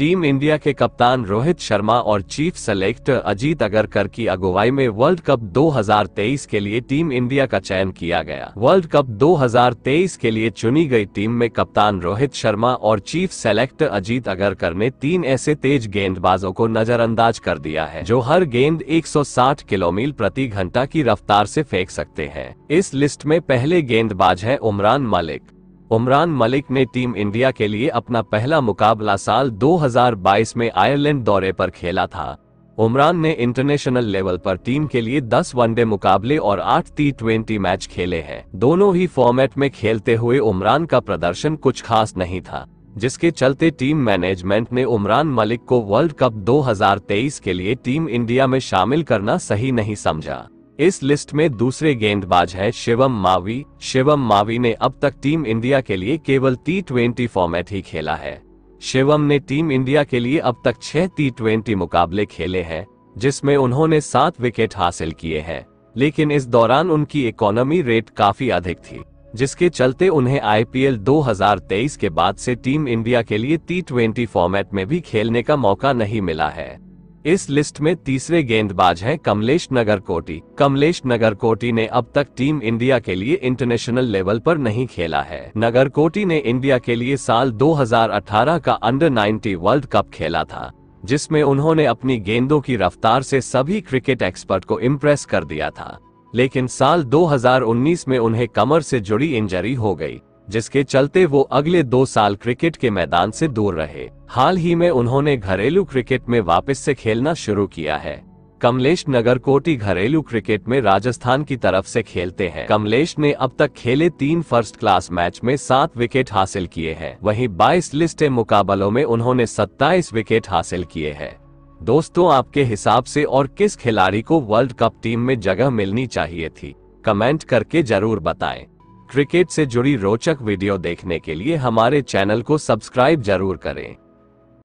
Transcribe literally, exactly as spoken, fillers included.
Team India के कप्तान रोहित शर्मा और चीफ सेलेक्टर अजीत अगरकर की अगुवाई में वर्ल्ड कप दो हज़ार तेईस के लिए टीम इंडिया का चयन किया गया। वर्ल्ड कप दो हज़ार तेईस के लिए चुनी गई टीम में कप्तान रोहित शर्मा और चीफ सेलेक्टर अजीत अगरकर ने तीन ऐसे तेज गेंदबाजों को नजरअंदाज कर दिया है जो हर गेंद एक सौ साठ किलोमील प्रति घंटा की रफ्तार से फेंक सकते हैं। इस लिस्ट में पहले गेंदबाज है उमरान मलिक। उमरान मलिक ने टीम इंडिया के लिए अपना पहला मुकाबला साल दो हज़ार बाईस में आयरलैंड दौरे पर खेला था। उमरान ने इंटरनेशनल लेवल पर टीम के लिए दस वनडे मुकाबले और आठ टी ट्वेंटी मैच खेले हैं। दोनों ही फॉर्मेट में खेलते हुए उमरान का प्रदर्शन कुछ खास नहीं था, जिसके चलते टीम मैनेजमेंट ने उमरान मलिक को वर्ल्ड कप दो हज़ार तेईस के लिए टीम इंडिया में शामिल करना सही नहीं समझा। इस लिस्ट में दूसरे गेंदबाज है शिवम मावी। शिवम मावी ने अब तक टीम इंडिया के लिए केवल टी ट्वेंटी फॉर्मेट ही खेला है। शिवम ने टीम इंडिया के लिए अब तक छह टी ट्वेंटी मुकाबले खेले हैं, जिसमें उन्होंने सात विकेट हासिल किए हैं, लेकिन इस दौरान उनकी इकोनॉमी रेट काफी अधिक थी, जिसके चलते उन्हें आईपीएल दो हज़ार तेईस के बाद से टीम इंडिया के लिए टी ट्वेंटी फॉर्मेट में भी खेलने का मौका नहीं मिला है। इस लिस्ट में तीसरे गेंदबाज हैं कमलेश नगरकोटी। कमलेश नगरकोटी ने अब तक टीम इंडिया के लिए इंटरनेशनल लेवल पर नहीं खेला है। नगरकोटी ने इंडिया के लिए साल दो हज़ार अठारह का अंडर नाइन्टी वर्ल्ड कप खेला था, जिसमें उन्होंने अपनी गेंदों की रफ्तार से सभी क्रिकेट एक्सपर्ट को इम्प्रेस कर दिया था, लेकिन साल दो हज़ार उन्नीस में उन्हें कमर से जुड़ी इंजरी हो गई, जिसके चलते वो अगले दो साल क्रिकेट के मैदान से दूर रहे। हाल ही में उन्होंने घरेलू क्रिकेट में वापस से खेलना शुरू किया है। कमलेश नगरकोटी घरेलू क्रिकेट में राजस्थान की तरफ से खेलते हैं। कमलेश ने अब तक खेले तीन फर्स्ट क्लास मैच में सात विकेट हासिल किए हैं, वहीं बाईस लिस्ट मुकाबलों में उन्होंने सत्ताईस विकेट हासिल किए हैं। दोस्तों, आपके हिसाब से और किस खिलाड़ी को वर्ल्ड कप टीम में जगह मिलनी चाहिए थी, कमेंट करके जरूर बताएं। क्रिकेट से जुड़ी रोचक वीडियो देखने के लिए हमारे चैनल को सब्सक्राइब जरूर करें।